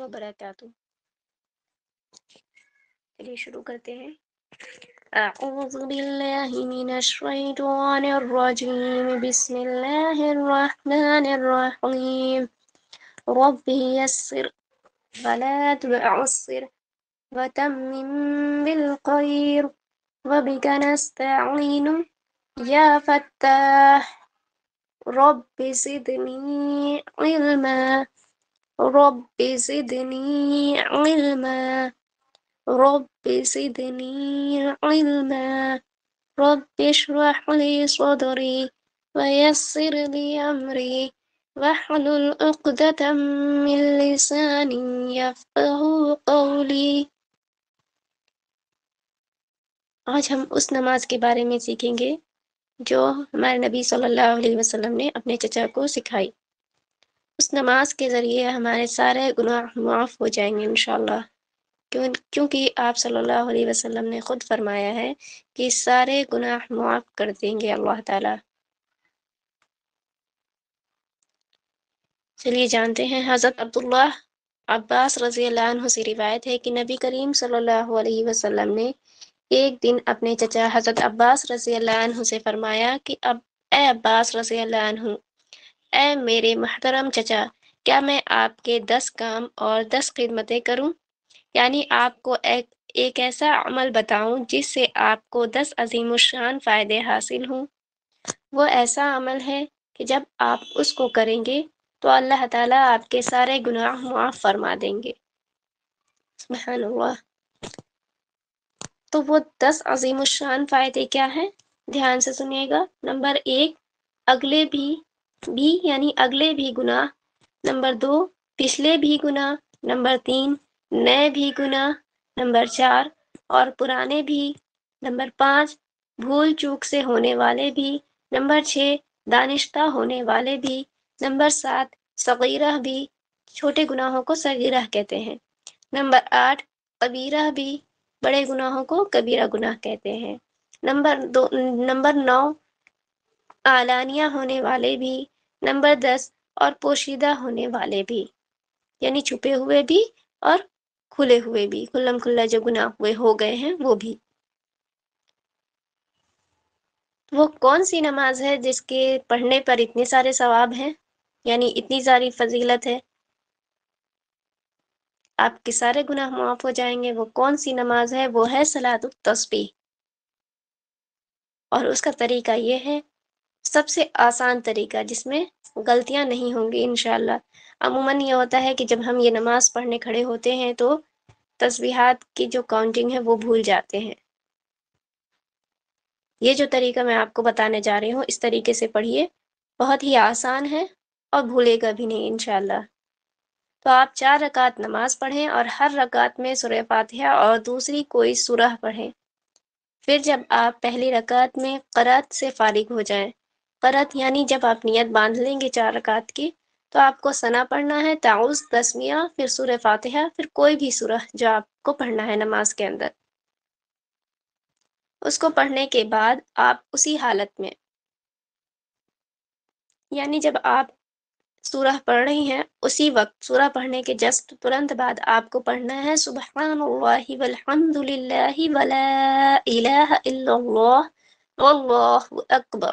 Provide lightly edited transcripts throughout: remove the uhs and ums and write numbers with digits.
व बरकातहू। चलिए शुरू करते हैं। अऊज़ु बिल्लाहि मिनश्शैतानिर रजीम, बिस्मिल्लाहिर रहमानिर रहीम, रब्बि यस्सिर वला तुअस्सिर वतम्मिम बिलखैर वबिका नस्तईन या Fattah, rabbi ज़िदनी इल्मा, rabbi ज़िदनी इल्मा, rabbi ज़िदनी इल्मा, rabbi इश्रह ली सदरी वयस्सिर ली अमरी वहलुल उक़दतम मिन लिसानी यफ़क़हू क़ौली। आज हम उस नमाज के बारे में सीखेंगे जो हमारे नबी सल्लल्लाहु अलैहि वसल्लम ने अपने चचा को सिखाई। उस नमाज के ज़रिए हमारे सारे गुनाह माफ़ हो जाएंगे इंशाअल्लाह, क्योंकि आप सल्लल्लाहु अलैहि वसल्लम ने ख़ुद फरमाया है कि सारे गुनाह माफ़ कर देंगे अल्लाह ताला। चलिए जानते हैं, हजरत अब्दुल्ला अब्बास रज़ी अल्लाह अन्हु से रिवायत है कि नबी करीम सल्लल्लाहु अलैहि वसल्लम ने एक दिन अपने चचा हजरत अब्बास रज़ी अल्लाह अन्हु से फरमाया कि ए अब्बास रज़ी अल्लाह अन्हु, ए मेरे महतरम चचा, क्या मैं आपके 10 काम और 10 खिदमतें करूं? यानी आपको एक ऐसा अमल बताऊं जिससे आपको 10 अज़ीमुशान फ़ायदे हासिल हों। वो ऐसा अमल है कि जब आप उसको करेंगे तो अल्लाह ताला आपके सारे गुनाह माफ़ फरमा देंगे। सुबहानल्लाह। तो वो 10 अज़ीमुशान फ़ायदे क्या हैं, ध्यान से सुनिएगा। नंबर 1, अगले भी यानी अगले भी गुनाह। नंबर 2, पिछले भी गुनाह। नंबर 3, नए भी गुनाह। नंबर 4, और पुराने भी। नंबर 5, भूल चूक से होने वाले भी। नंबर 6, दानिश्ता होने वाले भी। नंबर 7, सगीरा भी, छोटे गुनाहों को सगीरा कहते हैं। नंबर 8, कबीरा भी, बड़े गुनाहों को कबीरा गुनाह कहते हैं। नंबर 9, आलानिया होने वाले भी। नंबर 10, और पोशीदा होने वाले भी, यानी छुपे हुए भी और खुले हुए भी, खुल्लम खुल्ला जो गुनाह हुए हो गए हैं वो भी। वो कौन सी नमाज है जिसके पढ़ने पर इतने सारे सवाब हैं, यानी इतनी सारी फजीलत है, आपके सारे गुनाह माफ हो जाएंगे? वो कौन सी नमाज है? वो है सलातुत तस्बीह। और उसका तरीका ये है, सबसे आसान तरीका जिसमें गलतियां नहीं होंगी इंशाल्लाह। अमूमन ये होता है कि जब हम ये नमाज पढ़ने खड़े होते हैं तो तस्बीहात की जो काउंटिंग है वो भूल जाते हैं। ये जो तरीका मैं आपको बताने जा रही हूँ, इस तरीके से पढ़िए, बहुत ही आसान है और भूलेगा भी नहीं इंशाल्लाह। तो आप 4 रकात नमाज पढ़ें और हर रकात में सूरह फातिहा और दूसरी कोई सूरह पढ़ें। फिर जब आप पहली रकात में क़रात से फारिग हो जाएं, क़रात यानी जब आप नियत बांध लेंगे 4 रकात की, तो आपको सना पढ़ना है, ताऊज़, तस्मिया, फिर सूरह फातिहा, फिर कोई भी सूरह जो आपको पढ़ना है नमाज के अंदर। उसको पढ़ने के बाद आप उसी हालत में, यानी जब आप सूरह पढ़ रही हैं उसी वक्त, सूरह पढ़ने के जस्ट तुरंत बाद आपको पढ़ना है सुबहानल्लाह वल्हम्दुलिल्लाह वला इलाहा इल्लल्लाह वल्लाहु अकबर।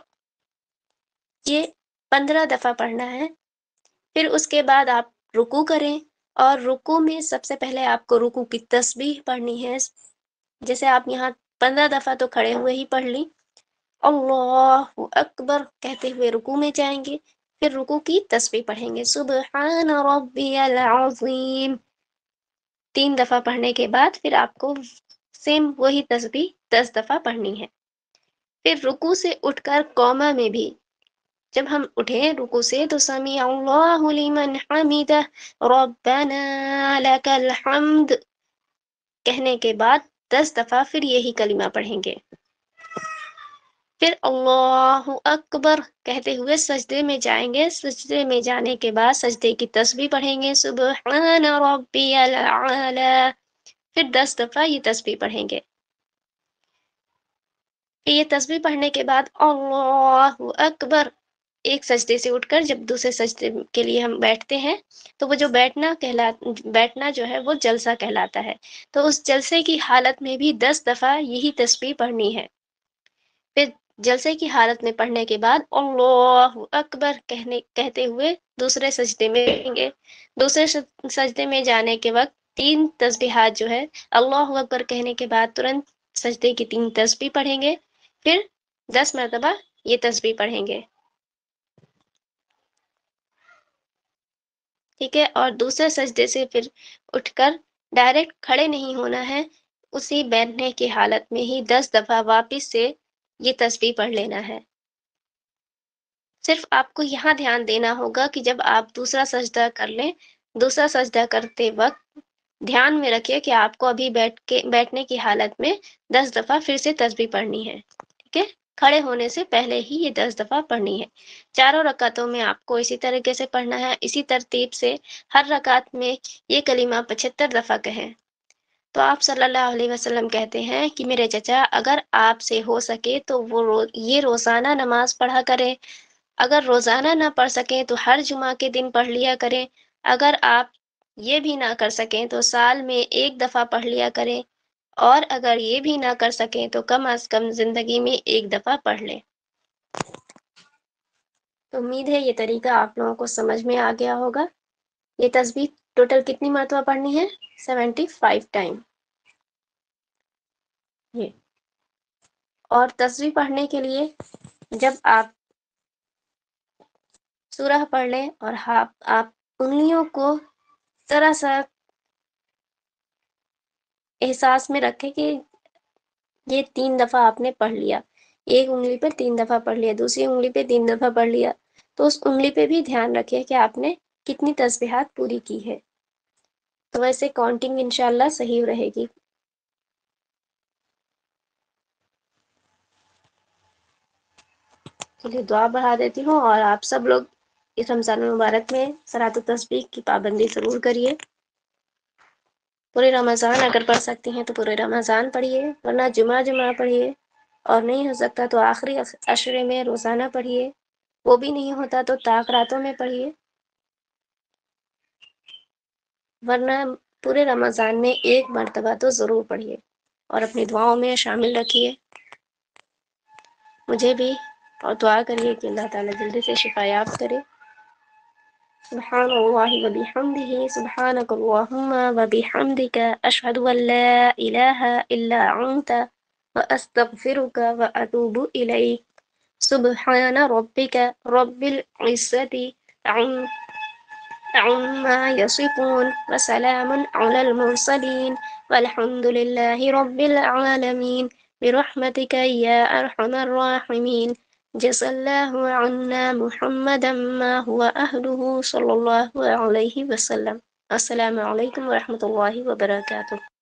ये 15 दफ़ा पढ़ना है। फिर उसके बाद आप रुकू करें, और रुकू में सबसे पहले आपको रुकू की तस्बीह पढ़नी है। जैसे आप यहाँ 15 दफ़ा तो खड़े हुए ही पढ़ ली, अल्लाहु अकबर कहते हुए रुकू में जाएंगे, फिर रुकू की तस्बीह पढ़ेंगे, सुब्हाना रब्बी अल आजीम, 3 दफ़ा पढ़ने के बाद फिर आपको सेम वही तस्बीह 10 दफ़ा पढ़नी है। फिर रुकू से उठकर कौमा में भी, जब हम उठे रुकू से, तो समी अल्लाहु लिल्लह हमीदा, रब्बना लकल हम्द कहने के बाद 10 दफ़ा फिर यही कलिमा पढ़ेंगे। फिर अल्लाहु अकबर कहते हुए सजदे में जाएंगे। सजदे में जाने के बाद सजदे की तस्बीह पढ़ेंगे, सुब्हान रब्बी अल आला, फिर 10 दफ़ा ये तस्बीह पढ़ेंगे। ये तस्बीह पढ़ने के बाद अल्लाहु अकबर एक सजदे से उठकर जब दूसरे सजदे के लिए हम बैठते हैं तो वो जो बैठना जो है वो जलसा कहलाता है। तो उस जलसे की हालत में भी 10 दफ़ा यही तस्बीह पढ़नी है। फिर जलसे की हालत में पढ़ने के बाद अल्लाहु अकबर कहते हुए दूसरे सजदे में जाएंगे। दूसरे सजदे में जाने के वक्त 3 तस्बीहात जो है अल्लाहु अकबर कहने के बाद तुरंत सजदे की 3 तस्बीह पढ़ेंगे, फिर 10 मरतबा ये तस्बीह पढ़ेंगे, ठीक है। और दूसरे सजदे से फिर उठकर डायरेक्ट खड़े नहीं होना है, उसी बैठने की हालत में ही 10 दफ़ा वापस से ये तस्बीह पढ़ लेना है। सिर्फ आपको यहाँ ध्यान देना होगा कि जब आप दूसरा सजदा कर लें, दूसरा सजदा करते वक्त ध्यान में रखिए कि आपको अभी बैठने की हालत में 10 दफ़ा फिर से तस्बीह पढ़नी है, ठीक है। खड़े होने से पहले ही ये 10 दफ़ा पढ़नी है। चारों रकातों में आपको इसी तरीके से पढ़ना है। इसी तरतीब से हर रकात में ये कलीमा 75 दफ़ा कहें। तो आप सल्लल्लाहु अलैहि वसल्लम कहते हैं कि मेरे चचा, अगर आपसे हो सके तो वो ये रोज़ाना नमाज पढ़ा करें। अगर रोज़ाना ना पढ़ सकें तो हर जुमा के दिन पढ़ लिया करें। अगर आप ये भी ना कर सकें तो साल में 1 दफ़ा पढ़ लिया करें, और अगर ये भी ना कर सकें तो कम से कम जिंदगी में 1 दफ़ा पढ़ लें। तो उम्मीद है ये तरीका आप लोगों को समझ में आ गया होगा। ये तस्बीह टोटल कितनी मरतबा पढ़नी है? 75 टाइम। ये और तस्बीह पढ़ने के लिए जब आप सूरह पढ़ लें और आप उंगलियों को जरा सा एहसास में रखें कि ये 3 दफ़ा आपने पढ़ लिया। एक उंगली पे 3 दफ़ा पढ़ लिया, दूसरी उंगली पे 3 दफ़ा पढ़ लिया, तो उस उंगली पे भी ध्यान रखिए कि आपने कितनी तस्बीहात पूरी की है। तो वैसे काउंटिंग इंशाल्लाह सही रहेगी। चलिए दुआ बढ़ा देती हूँ, और आप सब लोग इस रमज़ान मुबारक में सलातुत तस्बीह की पाबंदी ज़रूर करिए। पूरे रमज़ान अगर पढ़ सकती हैं तो पूरे रमज़ान पढ़िए, वरना जुमा पढ़िए, और नहीं हो सकता तो आखिरी अशरे में रोज़ाना पढ़िए, वो भी नहीं होता तो ताक रातों में पढ़िए, वरना पूरे रमज़ान में 1 मरतबा तो ज़रूर पढ़िए और अपनी दुआओं में शामिल रखिए मुझे भी। और दुआ करिए कि अल्लाह ताला जल्दी से शिफायाब करे। सुबहानल्लाह व बिहम्दिही, सुबहानकल्लाहुम्मा व बिहम्दिका, अशहदु अल्ला इलाहा इल्ला अंत व अस्तगफिरुका व अतूबु इलैक। सुब्हाना रब्बिका रब्बिल इज्जति अम्मा यसिफून, व सलामुन अलल मुरसलीन, वल्हम्दुलिल्लाहि रब्बिल आलमीन, बिरहमतिका या अरहमर राहिमीन। जज़ल्लाहु अन्ना मुहम्मदन मा हुवा अहलुहु, सल्लल्लाहु अलैहि वसल्लम। अस्सलामु अलैकुम व रहमतुल्लाहि व बरकातुहू।